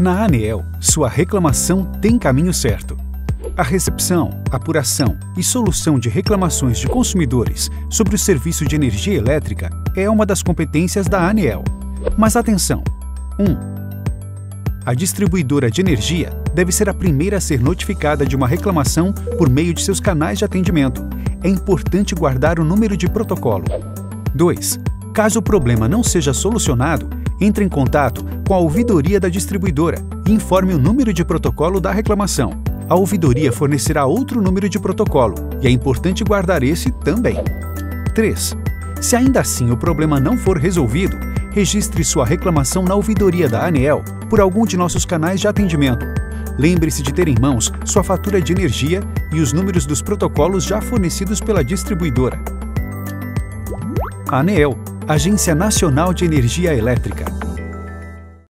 Na ANEEL, sua reclamação tem caminho certo. A recepção, apuração e solução de reclamações de consumidores sobre o serviço de energia elétrica é uma das competências da ANEEL. Mas atenção! 1. A distribuidora de energia deve ser a primeira a ser notificada de uma reclamação por meio de seus canais de atendimento. É importante guardar o número de protocolo. 2. Caso o problema não seja solucionado, entre em contato com a ouvidoria da distribuidora e informe o número de protocolo da reclamação. A ouvidoria fornecerá outro número de protocolo e é importante guardar esse também. 3. Se ainda assim o problema não for resolvido, registre sua reclamação na ouvidoria da ANEEL por algum de nossos canais de atendimento. Lembre-se de ter em mãos sua fatura de energia e os números dos protocolos já fornecidos pela distribuidora. ANEEL, Agência Nacional de Energia Elétrica.